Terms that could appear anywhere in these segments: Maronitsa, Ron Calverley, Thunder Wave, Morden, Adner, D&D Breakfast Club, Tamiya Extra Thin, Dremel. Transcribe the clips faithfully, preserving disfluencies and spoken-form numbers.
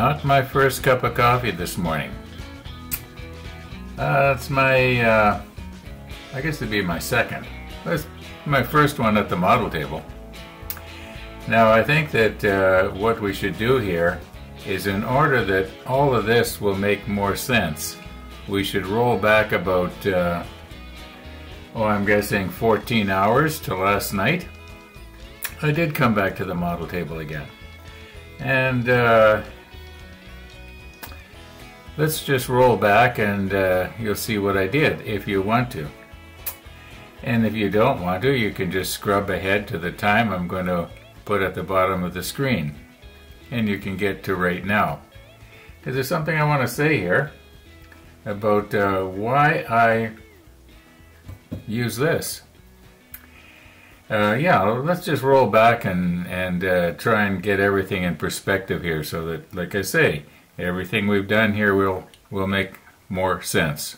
Not my first cup of coffee this morning. Uh, that's my, uh, I guess it'd be my second. That's my first one at the model table. Now I think that uh, what we should do here is, in order that all of this will make more sense, we should roll back about, uh, oh, I'm guessing fourteen hours to last night. I did come back to the model table again. And uh, let's just roll back and uh, you'll see what I did if you want to. And if you don't want to, you can just scrub ahead to the time I'm going to put at the bottom of the screen. And you can get to right now. Because there's something I want to say here about uh, why I use this. Uh, yeah, let's just roll back and, and uh, try and get everything in perspective here so that, like I say, everything we've done here will, will make more sense.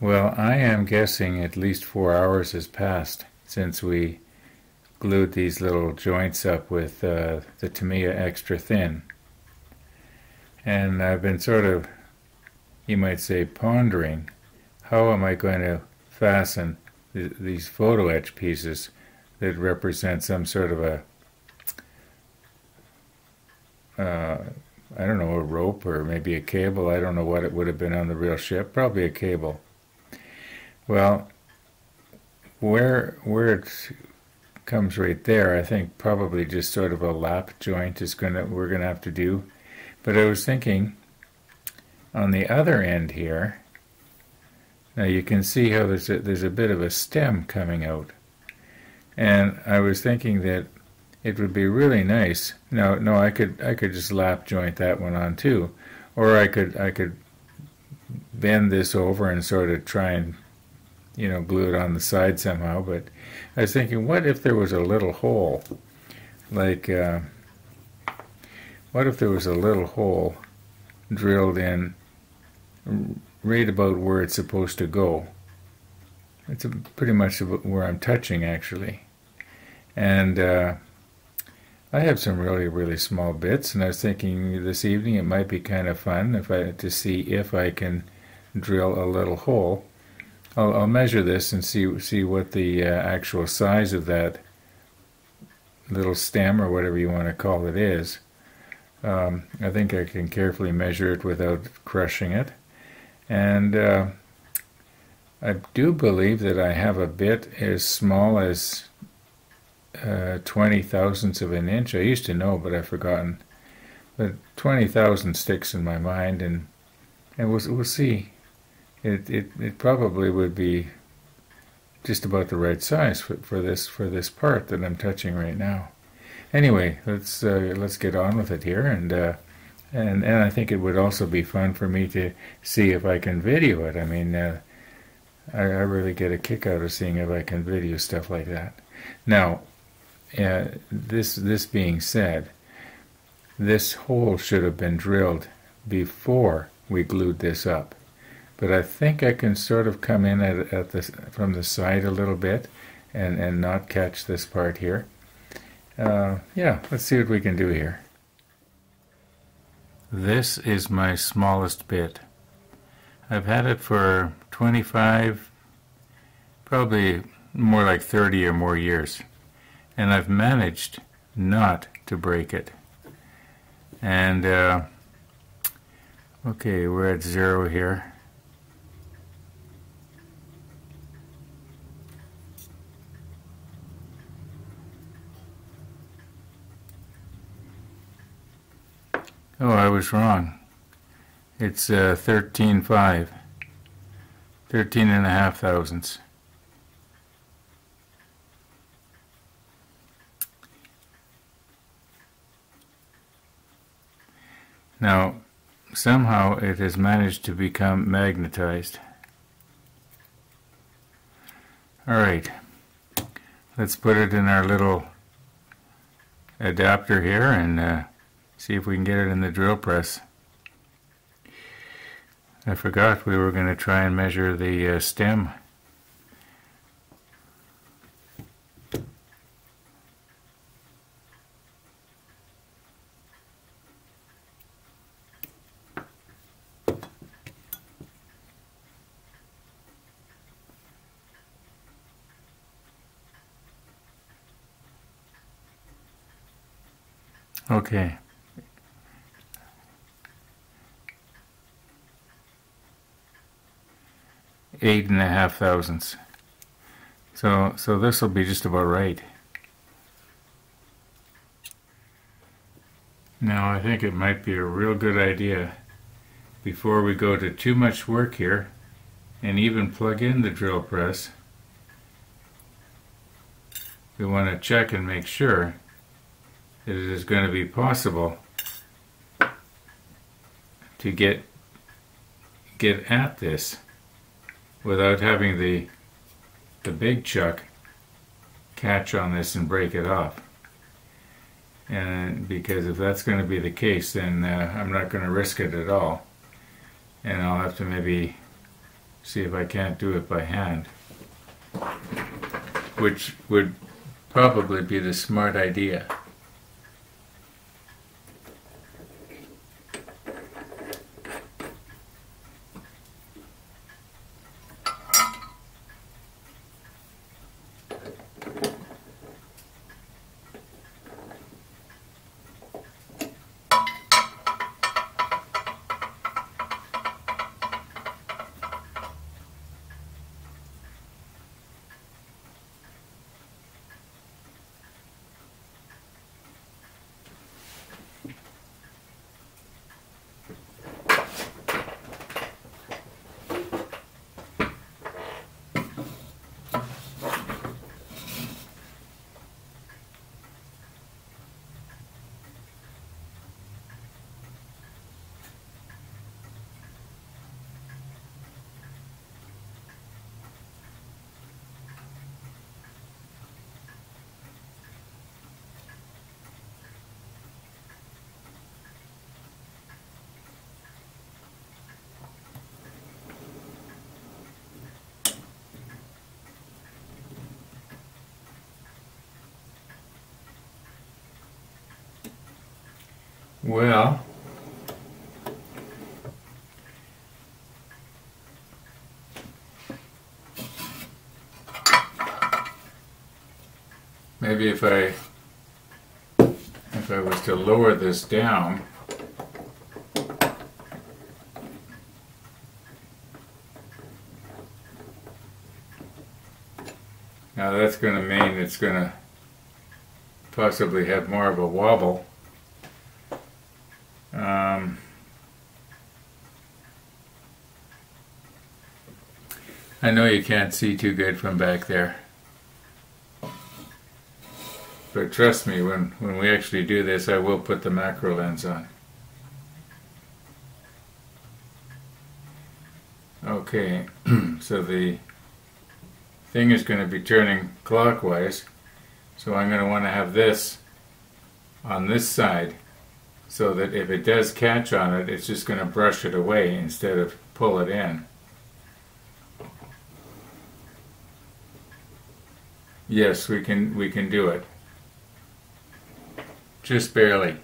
Well, I am guessing at least four hours has passed since we glued these little joints up with uh, the Tamiya Extra Thin. And I've been sort of, you might say, pondering, how am I going to fasten th these photo etch pieces that represent some sort of a, uh, I don't know, a rope or maybe a cable. I don't know what it would have been on the real ship. Probably a cable. Well, where, where it comes right there, I think probably just sort of a lap joint is going to, we're going to have to do. But I was thinking, on the other end here, now you can see how there's a, there's a bit of a stem coming out. And I was thinking that it would be really nice. No, no, I could I could just lap joint that one on too, or I could I could bend this over and sort of try and, you know, glue it on the side somehow. But I was thinking, what if there was a little hole, like uh, what if there was a little hole drilled in right about where it's supposed to go? It's pretty much where I'm touching, actually. And uh, I have some really, really small bits, and I was thinking this evening it might be kind of fun if I to see if I can drill a little hole. I'll, I'll measure this and see see what the uh, actual size of that little stem, or whatever you want to call it, is. Um, I think I can carefully measure it without crushing it. And uh, I do believe that I have a bit as small as uh, twenty thousandths of an inch. I used to know, but I've forgotten. But twenty thousand sticks in my mind, and and we'll, we'll see. It, it it probably would be just about the right size for, for this for this part that I'm touching right now. Anyway, let's uh, let's get on with it here, and uh, and and I think it would also be fun for me to see if I can video it. I mean, uh, I, I really get a kick out of seeing if I can video stuff like that. Now, uh, this this being said, this hole should have been drilled before we glued this up. But I think I can sort of come in at, at the, from the side a little bit and, and not catch this part here. Uh, yeah, let's see what we can do here. This is my smallest bit. I've had it for twenty-five, probably more like thirty or more years. And I've managed not to break it. And, uh, okay, we're at zero here. Oh, I was wrong. It's uh, thirteen point five. thirteen and a half thousandths. Now, somehow it has managed to become magnetized. Alright, let's put it in our little adapter here and uh, see if we can get it in the drill press. I forgot we were going to try and measure the uh, stem. Okay. Eight and a half thousandths. So, so this will be just about right. Now I think it might be a real good idea, before we go to too much work here and even plug in the drill press, we want to check and make sure that it is going to be possible to get get at this without having the the big chuck catch on this and break it off. And because if that's going to be the case, then uh, I'm not going to risk it at all, and I'll have to maybe see if I can't do it by hand, which would probably be the smart idea. Well, maybe if I if I was to lower this down, now that's going to mean it's going to possibly have more of a wobble. Um, I know you can't see too good from back there, but trust me, when, when we actually do this, I will put the macro lens on. Okay, so the thing is going to be turning clockwise, so I'm going to want to have this on this side, so that if it does catch on it, it's just going to brush it away instead of pull it in. Yes, we can we can do it. Just barely.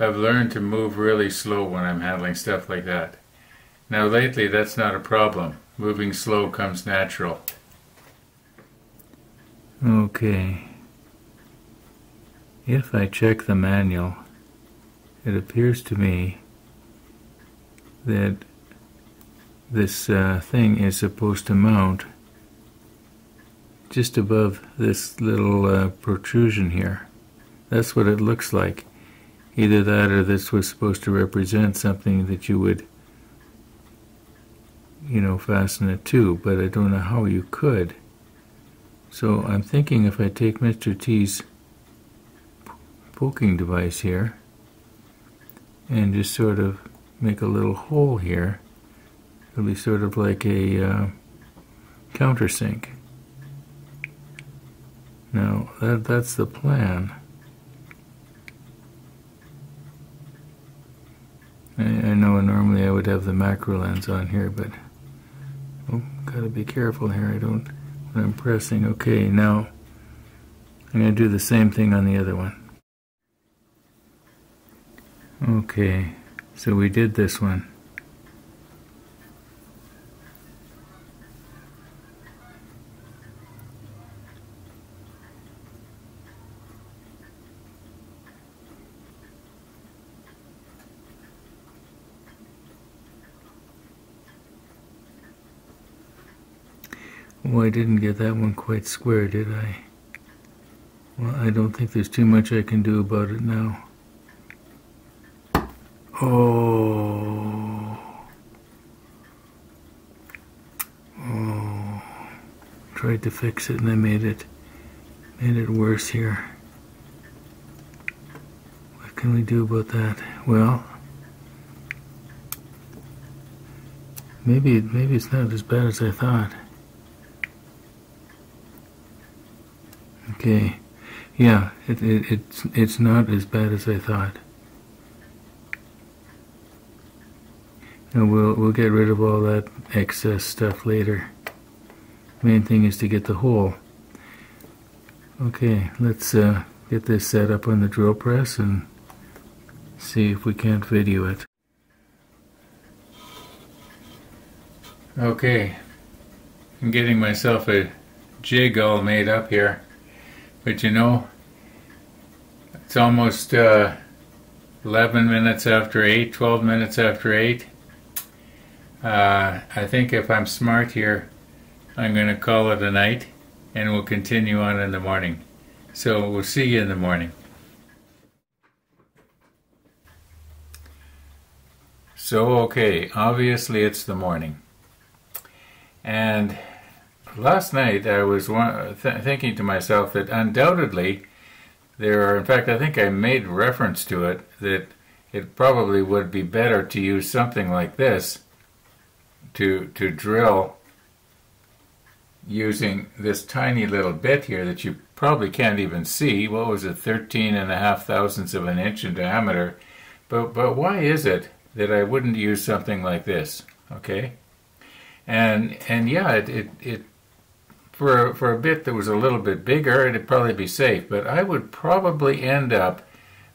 I've learned to move really slow when I'm handling stuff like that. Now lately that's not a problem. Moving slow comes natural. Okay, if I check the manual, it appears to me that this uh, thing is supposed to mount just above this little uh, protrusion here. That's what it looks like. Either that or this was supposed to represent something that you would, you know, fasten it to, but I don't know how you could. So I'm thinking if I take Mister T's poking device here and just sort of make a little hole here, it'll be sort of like a uh, countersink. Now that, that's the plan. I, I know normally I would have the macro lens on here, but oh, gotta be careful here. I don't. I'm pressing. Okay, now I'm going to do the same thing on the other one. Okay, so we did this one. Well, I didn't get that one quite square, did I? Well, I don't think there's too much I can do about it now. Oh. Oh. Tried to fix it and I made it, made it worse here. What can we do about that? Well, maybe, maybe it's not as bad as I thought. Okay. Yeah, it, it, it's, it's not as bad as I thought. And we'll, we'll get rid of all that excess stuff later. Main thing is to get the hole. Okay, let's uh, get this set up on the drill press and see if we can't video it. Okay, I'm getting myself a jig all made up here. But you know, it's almost uh, eleven minutes after eight, twelve minutes after eight. Uh, I think if I'm smart here, I'm going to call it a night, and we'll continue on in the morning. So we'll see you in the morning. So okay, obviously it's the morning. And last night I was one, th thinking to myself that undoubtedly there are, in fact I think I made reference to it, that it probably would be better to use something like this to to drill using this tiny little bit here that you probably can't even see. What was it, thirteen and a half thousandths of an inch in diameter? But, but why is it that I wouldn't use something like this? Okay? And, and yeah, it, it, it for, for a bit that was a little bit bigger, it'd probably be safe, but I would probably end up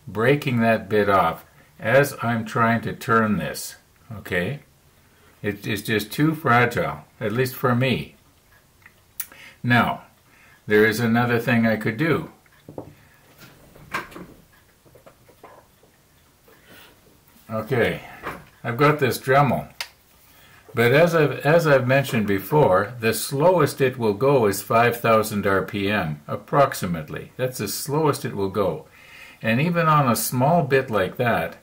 breaking that bit off as I'm trying to turn this, okay? It, it's just too fragile, at least for me. Now, there is another thing I could do. Okay, I've got this Dremel. But as I've, as I've mentioned before, the slowest it will go is five thousand R P M, approximately. That's the slowest it will go. And even on a small bit like that,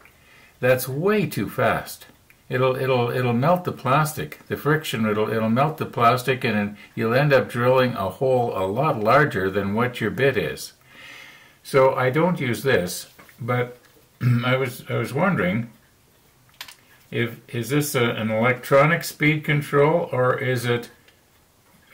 that's way too fast. It'll, it'll, it'll melt the plastic. The friction, it'll, it'll melt the plastic, and you'll end up drilling a hole a lot larger than what your bit is. So I don't use this, but I was, I was wondering, if, is this a, an electronic speed control, or is it,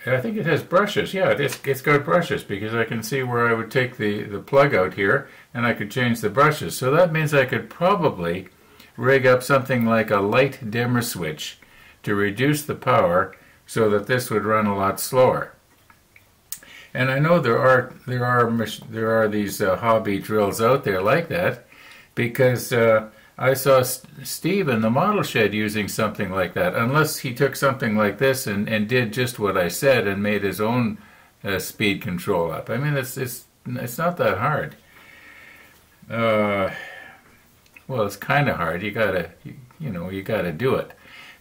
I think it has brushes. Yeah, it's, it's got brushes, because I can see where I would take the, the plug out here, and I could change the brushes. So that means I could probably rig up something like a light dimmer switch to reduce the power so that this would run a lot slower. And I know there are there are there are these uh, hobby drills out there like that, because uh, I saw St Steve in the model shed using something like that, unless he took something like this and, and did just what I said and made his own uh, speed control up. I mean, it's, it's, it's not that hard. Uh, Well, it's kind of hard. You gotta, you, you know, you gotta do it.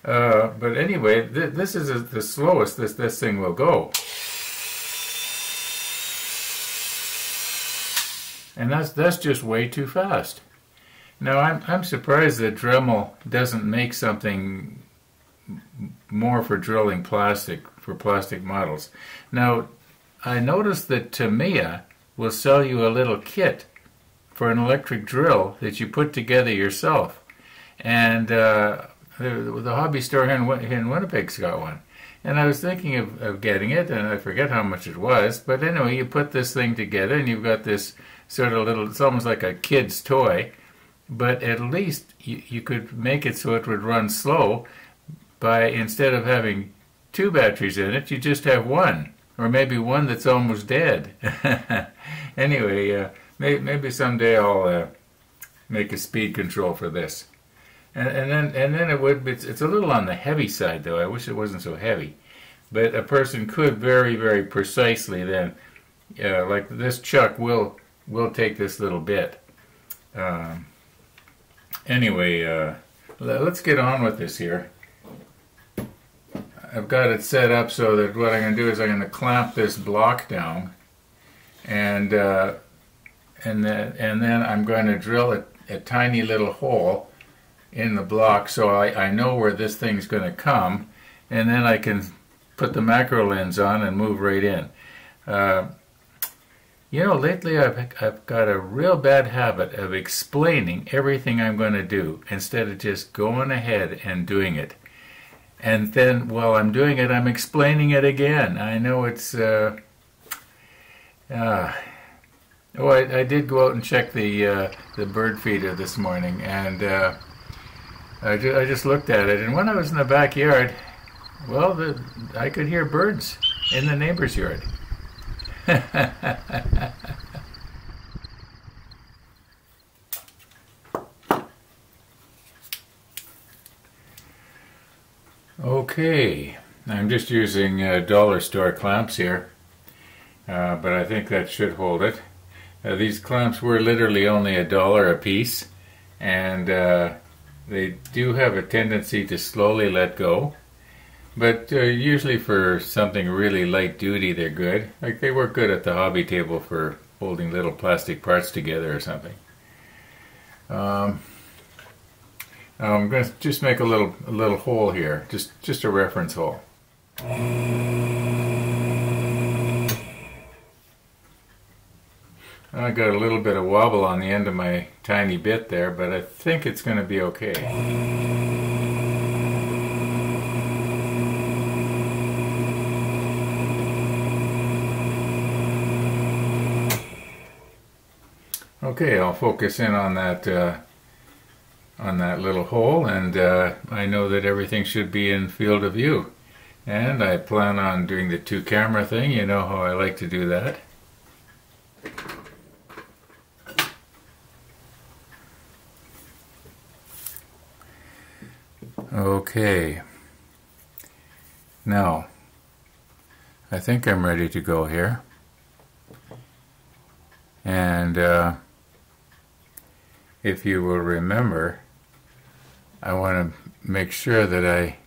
Uh, but anyway, th this is a, the slowest this this thing will go, and that's that's just way too fast. Now, I'm I'm surprised that Dremel doesn't make something more for drilling plastic for plastic models. Now, I noticed that Tamiya will sell you a little kit for an electric drill that you put together yourself, and uh, the, the hobby store here in, here in Winnipeg's got one, and I was thinking of, of getting it, and I forget how much it was, but anyway, you put this thing together and you've got this sort of little, it's almost like a kid's toy, but at least you, you could make it so it would run slow by, instead of having two batteries in it, you just have one, or maybe one that's almost dead. Anyway, uh, maybe someday I'll uh, make a speed control for this, and, and then and then it would. It's, it's a little on the heavy side, though. I wish it wasn't so heavy, but a person could very, very precisely then, uh, like this chuck will will take this little bit. Um, anyway, uh, let's get on with this here. I've got it set up so that what I'm going to do is I'm going to clamp this block down, and uh, and then and then I'm going to drill a, a tiny little hole in the block so I, I know where this thing's going to come, and then I can put the macro lens on and move right in. Uh, you know, lately I've, I've got a real bad habit of explaining everything I'm going to do instead of just going ahead and doing it. And then while I'm doing it, I'm explaining it again. I know it's... Uh, uh, oh, I, I did go out and check the, uh, the bird feeder this morning, and uh, I, ju I just looked at it. And when I was in the backyard, well, the, I could hear birds in the neighbor's yard. Okay, I'm just using uh, dollar store clamps here, uh, but I think that should hold it. Uh, these clamps were literally only a dollar a piece, and uh, they do have a tendency to slowly let go. But uh, usually for something really light duty, they're good. Like, they work good at the hobby table for holding little plastic parts together or something. Um, I'm going to just make a little a little hole here, just just a reference hole. I got a little bit of wobble on the end of my tiny bit there, but I think it's going to be okay. Okay, I'll focus in on that uh, on that little hole, and uh, I know that everything should be in field of view. And I plan on doing the two camera thing. You know how I like to do that. Okay. Now, I think I'm ready to go here. And uh, if you will remember, I want to make sure that I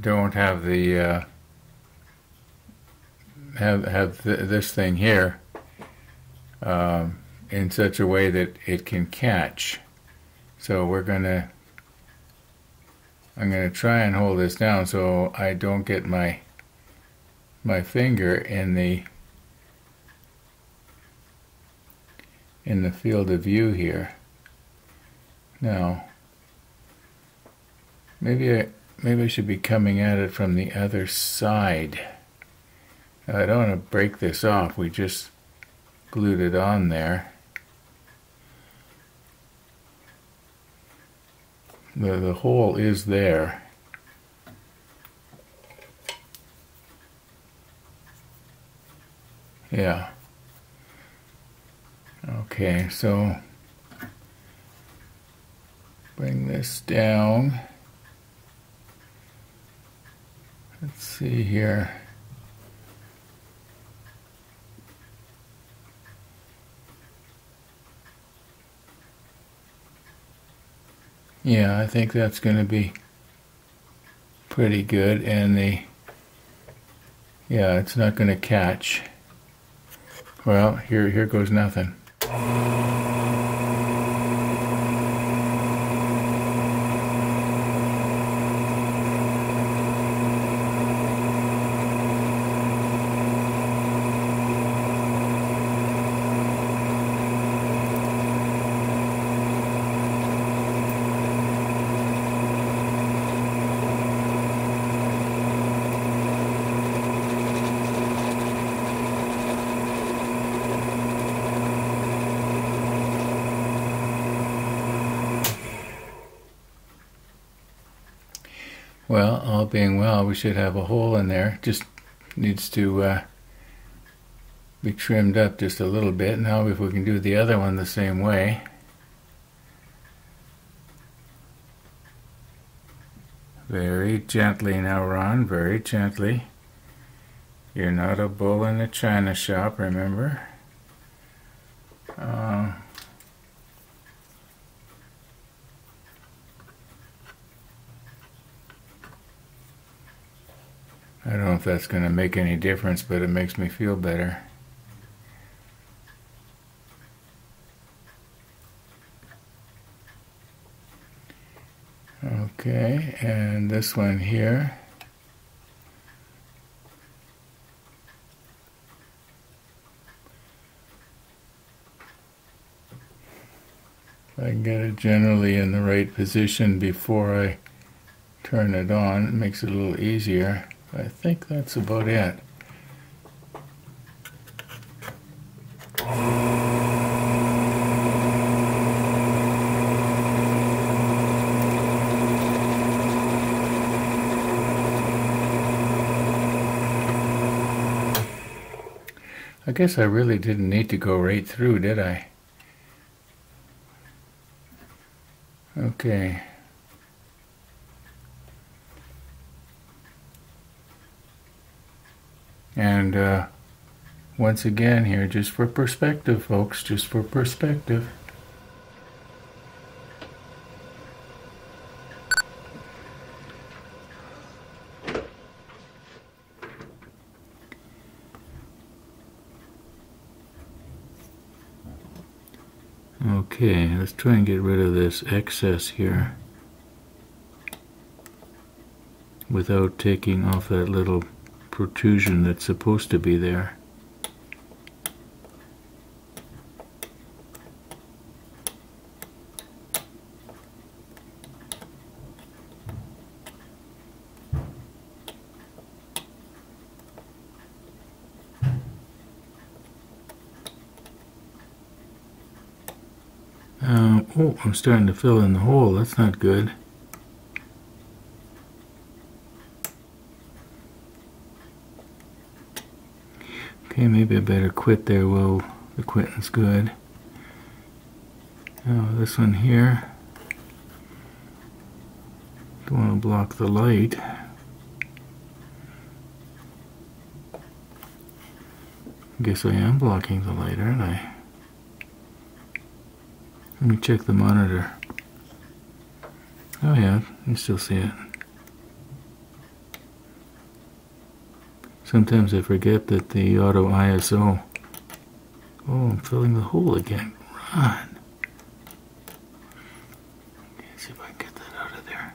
don't have the uh, have have th this thing here um, in such a way that it can catch. So we're gonna I'm gonna try and hold this down so I don't get my my finger in the in the field of view here. Now, maybe I, maybe I should be coming at it from the other side. I don't want to break this off. We just glued it on there. The, the hole is there. Yeah. Okay, so bring this down. Let's see here. Yeah, I think that's going to be pretty good, and the yeah, it's not going to catch. Well, here here goes nothing. Well, all being well, we should have a hole in there. Just needs to uh, be trimmed up just a little bit. Now, if we can do the other one the same way. Very gently now, Ron, very gently. You're not a bull in a china shop, remember? Uh, I don't know if that's going to make any difference, but it makes me feel better. Okay, and this one here. I can get it generally in the right position before I turn it on. It makes it a little easier. I think that's about it. I guess I really didn't need to go right through, did I? Okay. And uh, once again here, just for perspective, folks, just for perspective. Okay, let's try and get rid of this excess here without taking off that little protrusion that's supposed to be there. Um, oh, I'm starting to fill in the hole. That's not good. Okay, maybe I better quit there. Well, the quitting's good. Now this one here. Don't want to block the light. Guess I am blocking the light, aren't I? Let me check the monitor. Oh yeah, I can still see it. Sometimes I forget that the auto I S O. Oh, I'm filling the hole again. Run! Let's see if I can get that out of there.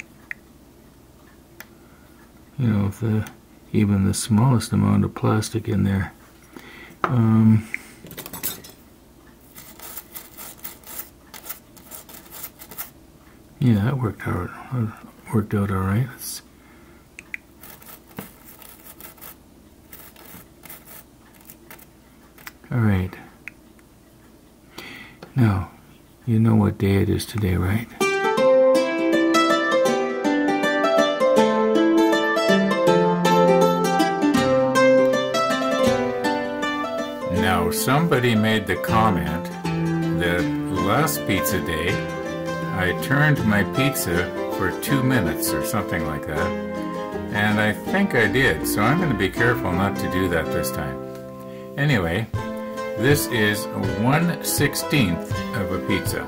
You know, if the, even the smallest amount of plastic in there. Um... Yeah, that worked out. Worked out all right. Let's all right. Now, you know what day it is today, right? Now, somebody made the comment that last pizza day I turned my pizza for two minutes or something like that, and I think I did, so I'm going to be careful not to do that this time. Anyway, this is one sixteenth of a pizza.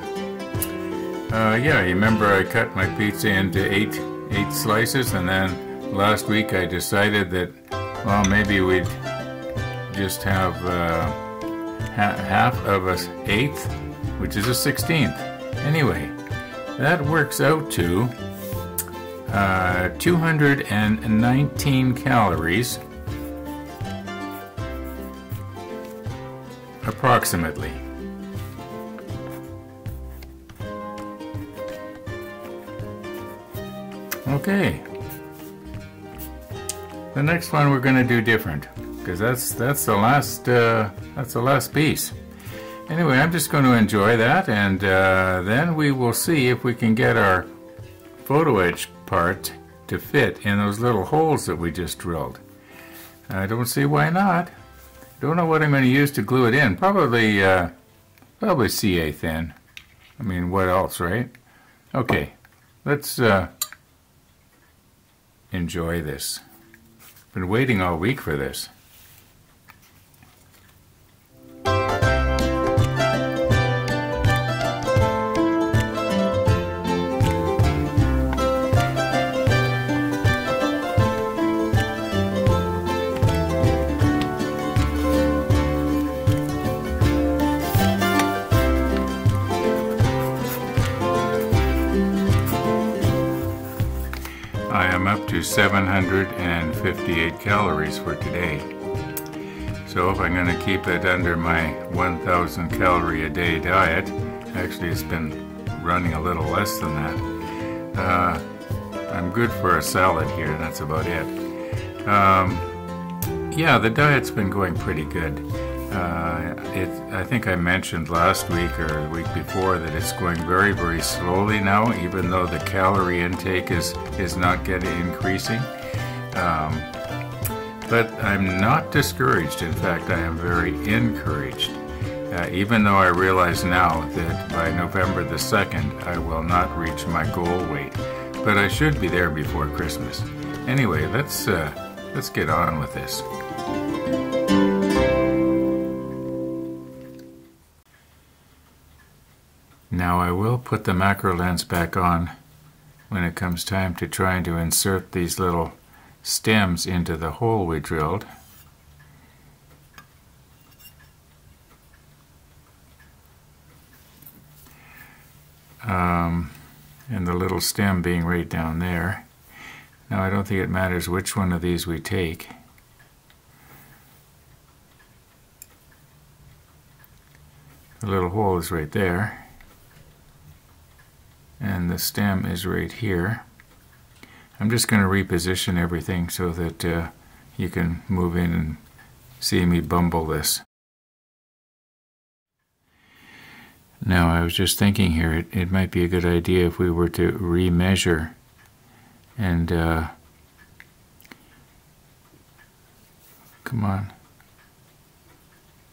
Uh, yeah, you remember I cut my pizza into eight, eight slices, and then last week I decided that, well, maybe we'd just have uh, ha half of an eighth, which is a sixteenth. Anyway, that works out to uh, two hundred nineteen calories, approximately. Okay. The next one we're going to do different, because that's that's the last uh, that's the last piece. Anyway, I'm just going to enjoy that, and uh, then we will see if we can get our photo edge part to fit in those little holes that we just drilled. I don't see why not. Don't know what I'm going to use to glue it in. Probably, uh, probably C A thin. I mean, what else, right? Okay, let's uh, enjoy this. Been waiting all week for this. to seven hundred fifty-eight calories for today. So if I'm going to keep it under my one thousand calorie a day diet, actually it's been running a little less than that, uh, I'm good for a salad here, and that's about it. Um, yeah, the diet's been going pretty good. Uh, it, I think I mentioned last week or the week before that it's going very, very slowly now, even though the calorie intake is, is not getting increasing. Um, but I'm not discouraged. In fact, I am very encouraged, uh, even though I realize now that by November the second, I will not reach my goal weight. But I should be there before Christmas. Anyway, let's, uh, let's get on with this. Now I will put the macro lens back on when it comes time to trying to insert these little stems into the hole we drilled. Um, and the little stem being right down there. Now I don't think it matters which one of these we take. The little hole is right there. And the stem is right here. I'm just going to reposition everything so that uh, you can move in and see me bumble this. Now I was just thinking here, it, it might be a good idea if we were to remeasure and uh, come on,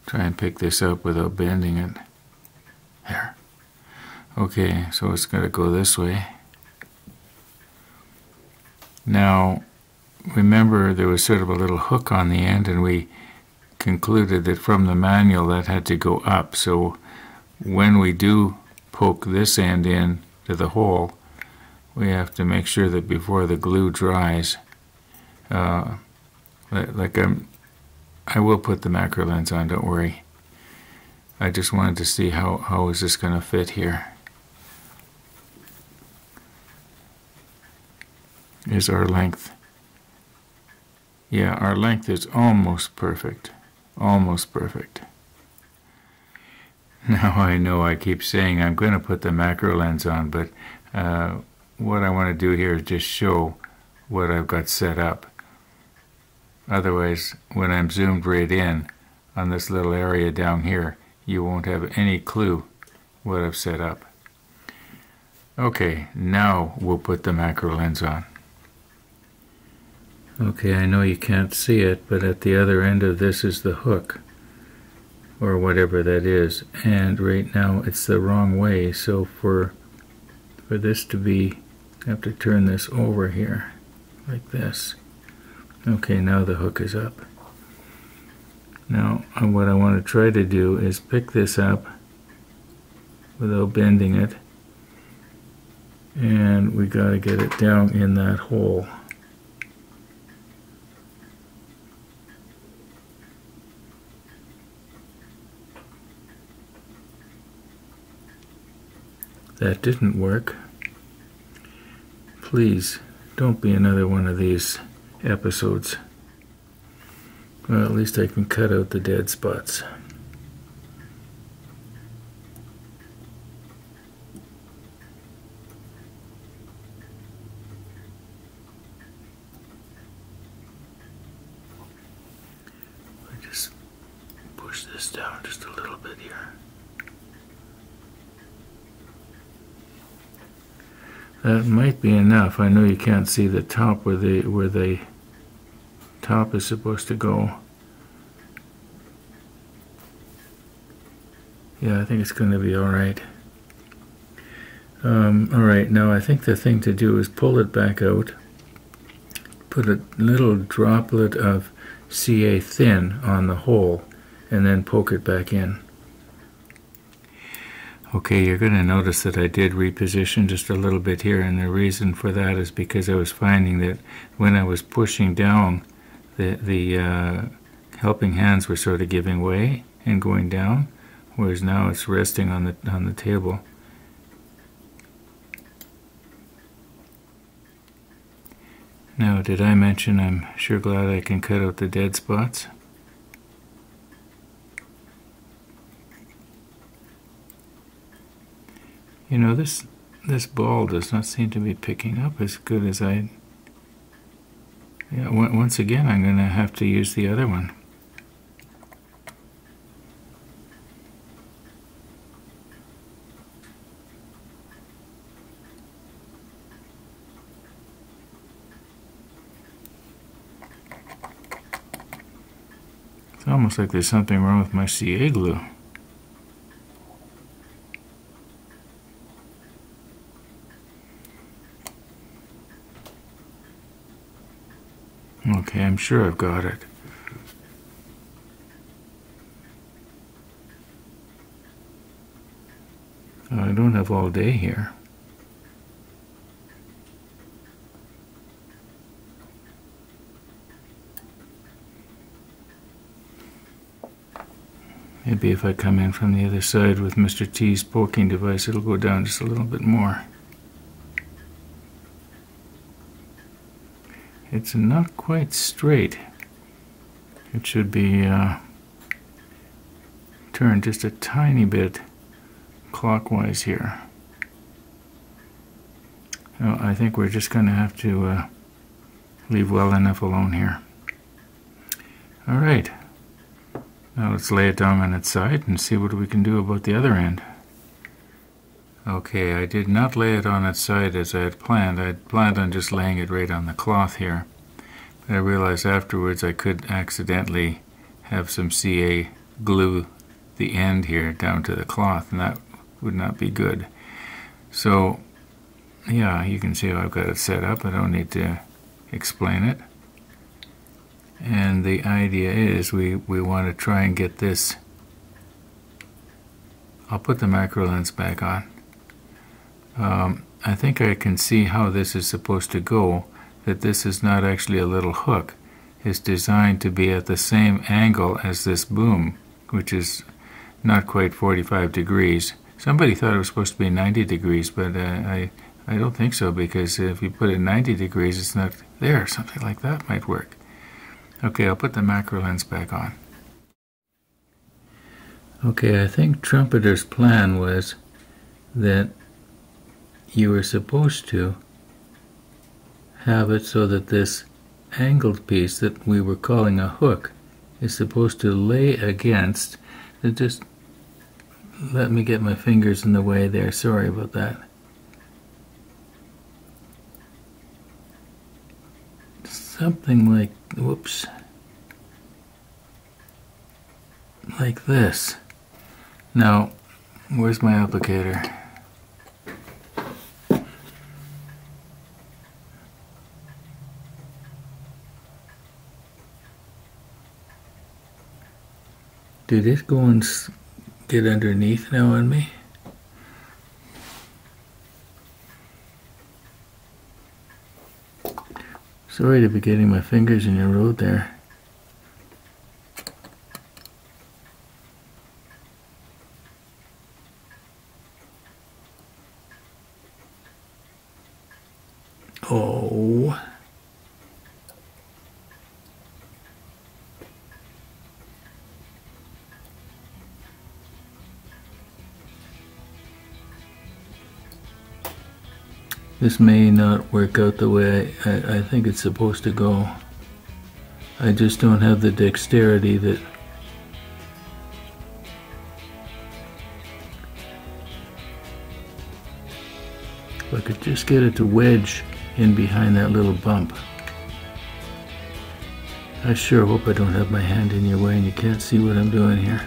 try and pick this up without bending it. There. Okay, so it's going to go this way. Now, remember there was sort of a little hook on the end, and we concluded that from the manual that had to go up. So when we do poke this end in to the hole, we have to make sure that before the glue dries, uh, like I'm, I will put the macro lens on, don't worry. I just wanted to see how, how is this going to fit here. Is our length, yeah, our length is almost perfect, almost perfect. Now I know I keep saying I'm going to put the macro lens on, but uh, what I want to do here is just show what I've got set up. Otherwise, when I'm zoomed right in on this little area down here, you won't have any clue what I've set up. Okay, now we'll put the macro lens on. Okay, I know you can't see it, but at the other end of this is the hook, or whatever that is, and right now it's the wrong way, so for for this to be, I have to turn this over here, like this. Okay, now the hook is up. Now, what I want to try to do is pick this up without bending it, and we got to get it down in that hole. That didn't work. Please, don't be another one of these episodes. Well, at least I can cut out the dead spots. I just push this down just a little bit here. That might be enough. I know you can't see the top where the where the top is supposed to go. Yeah, I think it's going to be all right. Um, all right, now I think the thing to do is pull it back out, put a little droplet of Tamiya Thin on the hole, and then poke it back in. Okay, you're going to notice that I did reposition just a little bit here, and the reason for that is because I was finding that when I was pushing down, the, the uh, helping hands were sort of giving way and going down, whereas now it's resting on the, on the table. Now, did I mention I'm sure glad I can cut out the dead spots? You know, this this ball does not seem to be picking up as good as I... Yeah, once again, I'm going to have to use the other one. It's almost like there's something wrong with my C A glue. Okay, I'm sure I've got it. I don't have all day here. Maybe if I come in from the other side with Mister T's poking device, it'll go down just a little bit more. It's not quite straight. It should be uh, turned just a tiny bit clockwise here. Now, I think we're just going to have to uh, leave well enough alone here. All right. Now let's lay it down on its side and see what we can do about the other end. Okay, I did not lay it on its side as I had planned. I had planned on just laying it right on the cloth here. But I realized afterwards I could accidentally have some C A glue the end here down to the cloth, and that would not be good. So, yeah, you can see how I've got it set up. I don't need to explain it. And the idea is we, we want to try and get this. I'll put the macro lens back on. Um, I think I can see how this is supposed to go, that this is not actually a little hook. It's designed to be at the same angle as this boom, which is not quite forty-five degrees. Somebody thought it was supposed to be ninety degrees, but uh, I, I don't think so, because if you put it ninety degrees, it's not there. Something like that might work. Okay, I'll put the macro lens back on. Okay, I think Trumpeter's plan was that you were supposed to have it so that this angled piece that we were calling a hook is supposed to lay against the just let me get my fingers in the way there, sorry about that. Something like, whoops, like this. Now, where's my applicator? Did it go and get underneath now on me? Sorry to be getting my fingers in your road there. Oh. This may not work out the way I, I, I think it's supposed to go. I just don't have the dexterity that if I could just get it to wedge in behind that little bump. I sure hope I don't have my hand in your way and you can't see what I'm doing here.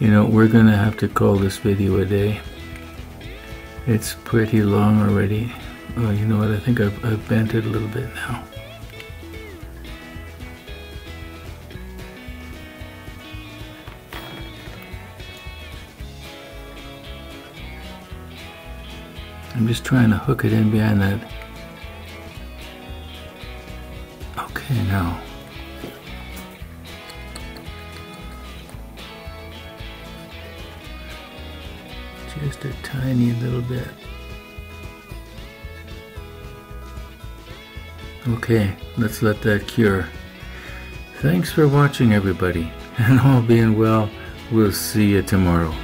You know, we're going to have to call this video a day. It's pretty long already. Oh, you know what? I think I've, I've bent it a little bit now. I'm just trying to hook it in behind that just a tiny little bit. Okay, let's let that cure. Thanks for watching, everybody, and all being well, we'll see you tomorrow.